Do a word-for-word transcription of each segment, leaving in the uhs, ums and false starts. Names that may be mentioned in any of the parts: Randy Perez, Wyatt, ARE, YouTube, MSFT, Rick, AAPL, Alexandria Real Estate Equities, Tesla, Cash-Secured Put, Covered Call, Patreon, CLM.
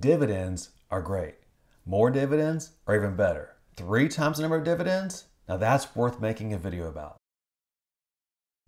dividends are great. More dividends are even better. Three times the number of dividends? Now that's worth making a video about.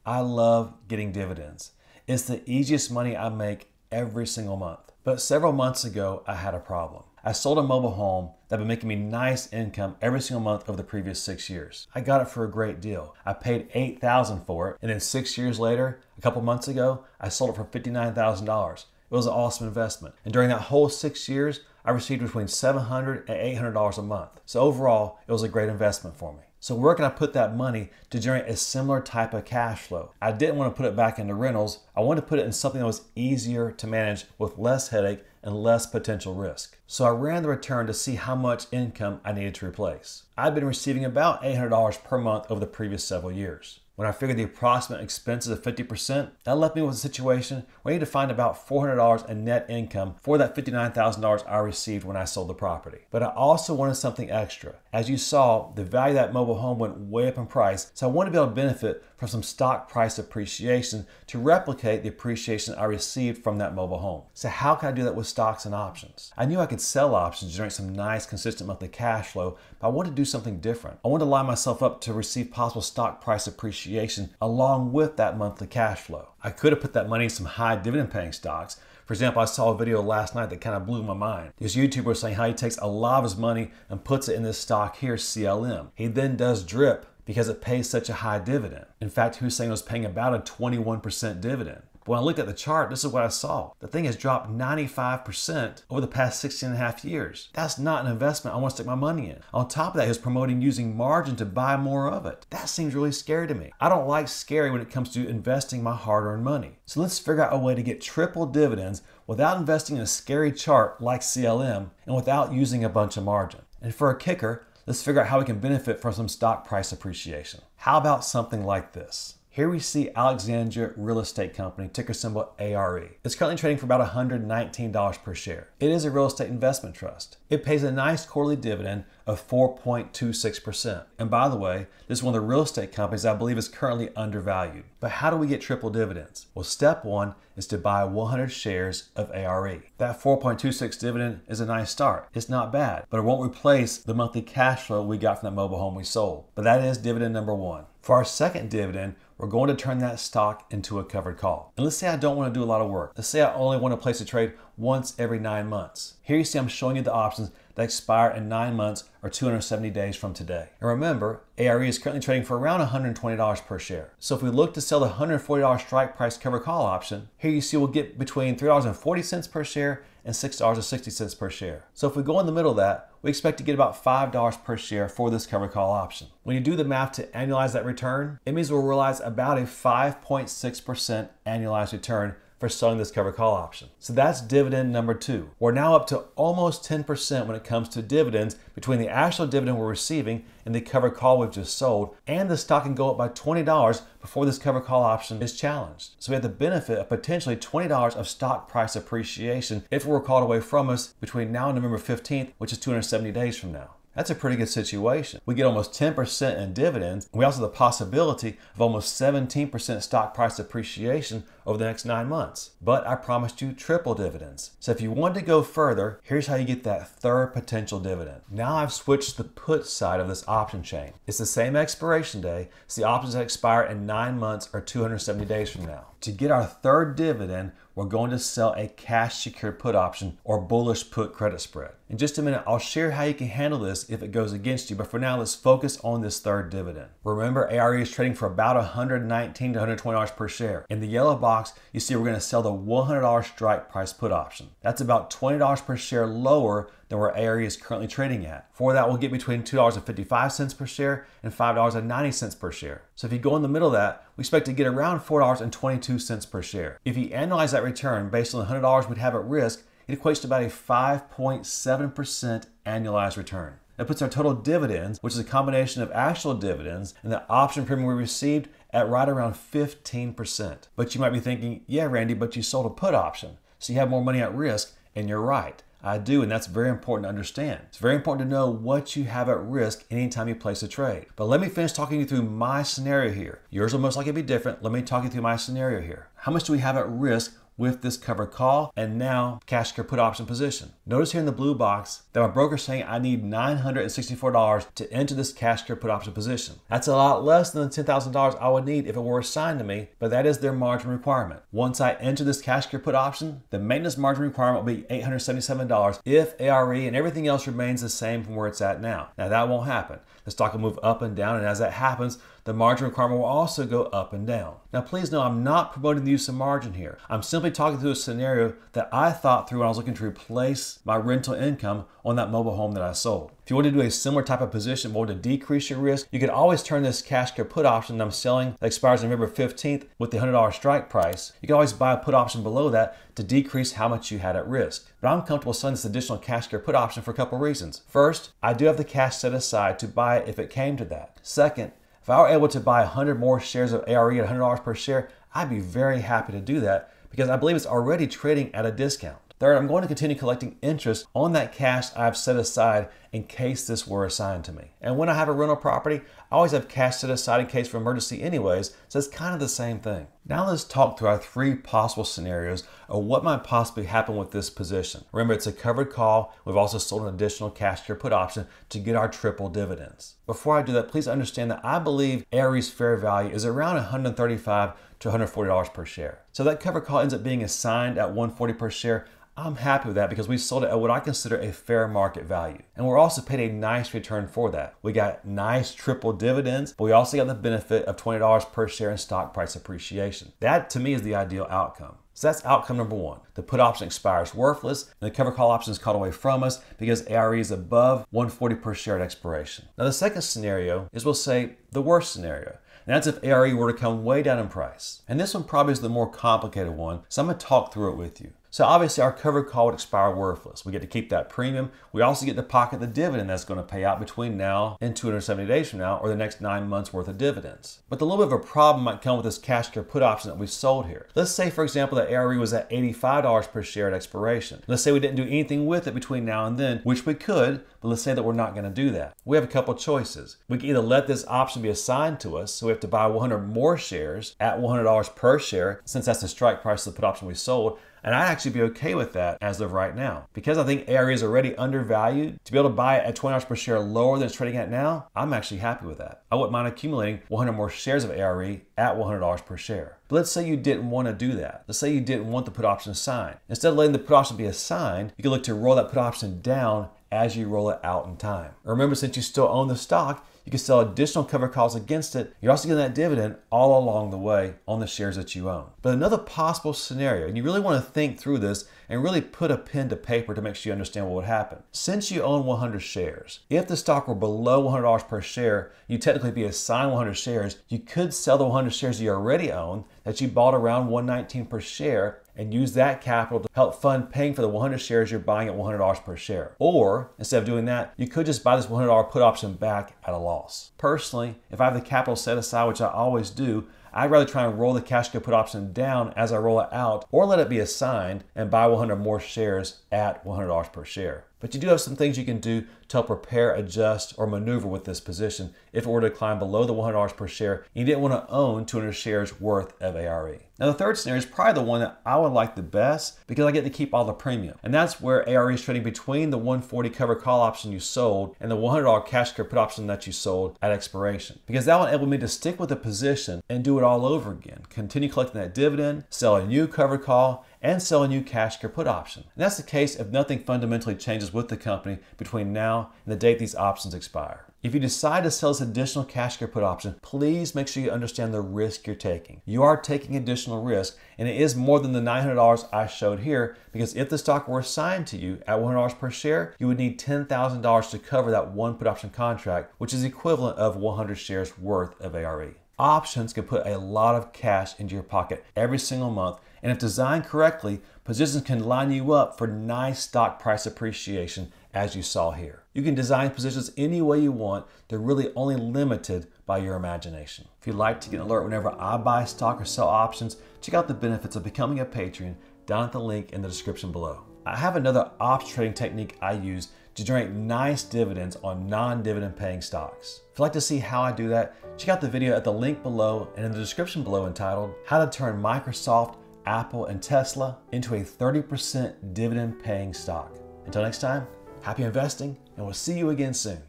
I love getting dividends. It's the easiest money I make every single month. But several months ago, I had a problem. I sold a mobile home that had been making me nice income every single month over the previous six years. I got it for a great deal. I paid eight thousand dollars for it, and then six years later, a couple months ago, I sold it for fifty-nine thousand dollars. It was an awesome investment. And during that whole six years, I received between seven hundred dollars and eight hundred dollars a month. So overall, it was a great investment for me. So where can I put that money to generate a similar type of cash flow? I didn't want to put it back into rentals. I wanted to put it in something that was easier to manage with less headache and less potential risk. So I ran the return to see how much income I needed to replace. I'd been receiving about eight hundred dollars per month over the previous several years. When I figured the approximate expenses of fifty percent, that left me with a situation where I needed to find about four hundred dollars in net income for that fifty-nine thousand dollars I received when I sold the property. But I also wanted something extra. As you saw, the value of that mobile home went way up in price, so I wanted to be able to benefit from some stock price appreciation to replicate the appreciation I received from that mobile home. So how can I do that with stocks and options? I knew I could sell options to generate some nice, consistent monthly cash flow, but I wanted to do something different. I wanted to line myself up to receive possible stock price appreciation along with that monthly cash flow. I could have put that money in some high dividend paying stocks. For example, I saw a video last night that kind of blew my mind. This YouTuber was saying how he takes a lot of his money and puts it in this stock here, C L M. He then does drip because it pays such a high dividend. In fact, he was saying it was paying about a twenty-one percent dividend. When I looked at the chart, this is what I saw. The thing has dropped ninety-five percent over the past sixteen and a half years. That's not an investment I want to stick my money in. On top of that, he's promoting using margin to buy more of it. That seems really scary to me. I don't like scary when it comes to investing my hard-earned money. So let's figure out a way to get triple dividends without investing in a scary chart like C L M and without using a bunch of margin. And for a kicker, let's figure out how we can benefit from some stock price appreciation. How about something like this? Here we see Alexandria Real Estate Company, ticker symbol A R E. It's currently trading for about one hundred nineteen dollars per share. It is a real estate investment trust. It pays a nice quarterly dividend of four point two six percent. And by the way, this is one of the real estate companies I believe is currently undervalued. But how do we get triple dividends? Well, step one is to buy one hundred shares of A R E. That four point two six dividend is a nice start. It's not bad, but it won't replace the monthly cash flow we got from that mobile home we sold. But that is dividend number one. For our second dividend, we're going to turn that stock into a covered call. And let's say I don't want to do a lot of work. Let's say I only want to place a trade once every nine months. Here you see I'm showing you the options that expire in nine months or two hundred seventy days from today. And remember, A R E is currently trading for around one hundred twenty dollars per share. So if we look to sell the one hundred forty dollars strike price cover call option, here you see we'll get between three dollars and forty cents per share and six dollars and sixty cents per share. So if we go in the middle of that, we expect to get about five dollars per share for this cover call option. When you do the math to annualize that return, it means we'll realize about a five point six percent annualized return for selling this cover call option. So that's dividend number two. We're now up to almost ten percent when it comes to dividends between the actual dividend we're receiving and the cover call we've just sold, and the stock can go up by twenty dollars before this cover call option is challenged. So we have the benefit of potentially twenty dollars of stock price appreciation if we were called away from us between now and November fifteenth, which is two hundred seventy days from now. That's a pretty good situation. We get almost ten percent in dividends. We also have the possibility of almost seventeen percent stock price appreciation over the next nine months. But I promised you triple dividends. So if you want to go further, here's how you get that third potential dividend. Now I've switched the put side of this option chain. It's the same expiration day. It's the options that expire in nine months or two hundred seventy days from now. To get our third dividend, we're going to sell a cash secured put option or bullish put credit spread. In just a minute, I'll share how you can handle this if it goes against you, but for now, let's focus on this third dividend. Remember, A R E is trading for about one hundred nineteen to one hundred twenty dollars per share. In the yellow box, you see we're gonna sell the one hundred dollars strike price put option. That's about twenty dollars per share lower than where A R E is currently trading at. For that, we'll get between two dollars and fifty-five cents per share and five dollars and ninety cents per share. So if you go in the middle of that, we expect to get around four dollars and twenty-two cents per share. If you annualize that return based on the one hundred dollars we'd have at risk, it equates to about a five point seven percent annualized return. That puts our total dividends, which is a combination of actual dividends and the option premium we received, at right around fifteen percent. But you might be thinking, yeah, Randy, but you sold a put option, so you have more money at risk, and you're right. I do, and that's very important to understand. It's very important to know what you have at risk anytime you place a trade. But let me finish talking you through my scenario here. Yours will most likely be different. Let me talk you through my scenario here. How much do we have at risk with this covered call, and now cash or put option position. Notice here in the blue box that my broker's saying I need nine hundred sixty-four dollars to enter this cash or put option position. That's a lot less than the ten thousand dollars I would need if it were assigned to me, but that is their margin requirement. Once I enter this cash or put option, the maintenance margin requirement will be eight hundred seventy-seven dollars if A R E and everything else remains the same from where it's at now. Now that won't happen. The stock will move up and down, and as that happens, the margin requirement will also go up and down. Now please know I'm not promoting the use of margin here. I'm simply talking through a scenario that I thought through when I was looking to replace my rental income on that mobile home that I sold. If you want to do a similar type of position, more to decrease your risk, you can always turn this cash or put option that I'm selling that expires November fifteenth with the one hundred dollar strike price. You can always buy a put option below that to decrease how much you had at risk. But I'm comfortable selling this additional cash or put option for a couple reasons. First, I do have the cash set aside to buy it if it came to that. Second, if I were able to buy one hundred more shares of A R E at one hundred dollars per share, I'd be very happy to do that because I believe it's already trading at a discount. Third, I'm going to continue collecting interest on that cash I've set aside in case this were assigned to me. And when I have a rental property, I always have cash set aside in case for emergency anyways, so it's kind of the same thing. Now let's talk through our three possible scenarios of what might possibly happen with this position. Remember, it's a covered call. We've also sold an additional cash or put option to get our triple dividends. Before I do that, please understand that I believe A R E's fair value is around one hundred thirty-five to one hundred forty dollars per share. So that covered call ends up being assigned at one hundred forty dollars per share. I'm happy with that because we sold it at what I consider a fair market value. And we're also paid a nice return for that. We got nice triple dividends, but we also got the benefit of twenty dollars per share in stock price appreciation. That to me is the ideal outcome. So that's outcome number one. The put option expires worthless, and the cover call option is called away from us because A R E is above one hundred forty dollars per share at expiration. Now the second scenario is, we'll say, the worst scenario. And that's if A R E were to come way down in price. And this one probably is the more complicated one, so I'm gonna talk through it with you. So obviously our covered call would expire worthless. We get to keep that premium. We also get to pocket the dividend that's gonna pay out between now and two hundred seventy days from now, or the next nine months worth of dividends. But the little bit of a problem might come with this cash or put option that we sold here. Let's say, for example, that A R E was at eighty-five dollars per share at expiration. Let's say we didn't do anything with it between now and then, which we could, but let's say that we're not gonna do that. We have a couple choices. We can either let this option be assigned to us, so we have to buy one hundred more shares at one hundred dollars per share, since that's the strike price of the put option we sold, and I'd actually be okay with that as of right now. Because I think A R E is already undervalued, to be able to buy it at twenty dollars per share lower than it's trading at now, I'm actually happy with that. I wouldn't mind accumulating one hundred more shares of A R E at one hundred dollars per share. But let's say you didn't want to do that. Let's say you didn't want the put option assigned. Instead of letting the put option be assigned, you can look to roll that put option down as you roll it out in time. Remember, since you still own the stock, you can sell additional cover calls against it. You're also getting that dividend all along the way on the shares that you own. But another possible scenario, and you really want to think through this and really put a pen to paper to make sure you understand what would happen. Since you own one hundred shares, if the stock were below one hundred dollars per share, you technically be assigned one hundred shares. You could sell the one hundred shares you already own that you bought around one hundred nineteen dollars per share and use that capital to help fund paying for the one hundred shares you're buying at one hundred dollars per share. Or instead of doing that, you could just buy this one hundred dollar put option back at a loss. Personally, if I have the capital set aside, which I always do, I'd rather try and roll the cash put option down as I roll it out, or let it be assigned and buy one hundred more shares at one hundred dollars per share. But you do have some things you can do to help prepare, adjust, or maneuver with this position if it were to climb below the one hundred dollars per share and you didn't want to own two hundred shares worth of A R E. Now the third scenario is probably the one that I would like the best because I get to keep all the premium. And that's where A R E is trading between the one hundred forty dollars cover call option you sold and the one hundred dollar cash or put option that you sold at expiration. Because that will enable me to stick with the position and do it all over again. Continue collecting that dividend, sell a new cover call, and sell a new cash or put option. And that's the case if nothing fundamentally changes with the company between now and the date these options expire. If you decide to sell this additional cash or put option, please make sure you understand the risk you're taking. You are taking additional risk, and it is more than the nine hundred dollars I showed here, because if the stock were assigned to you at one hundred dollars per share, you would need ten thousand dollars to cover that one put option contract, which is equivalent of one hundred shares worth of A R E. Options can put a lot of cash into your pocket every single month, and if designed correctly, positions can line you up for nice stock price appreciation as you saw here. You can design positions any way you want. They're really only limited by your imagination. If you'd like to get an alert whenever I buy stock or sell options, check out the benefits of becoming a Patreon down at the link in the description below. I have another option trading technique I use to generate nice dividends on non-dividend paying stocks. If you'd like to see how I do that, check out the video at the link below and in the description below entitled, How to Turn Microsoft Apple, and Tesla into a thirty percent dividend paying stock. Until next time, happy investing, and we'll see you again soon.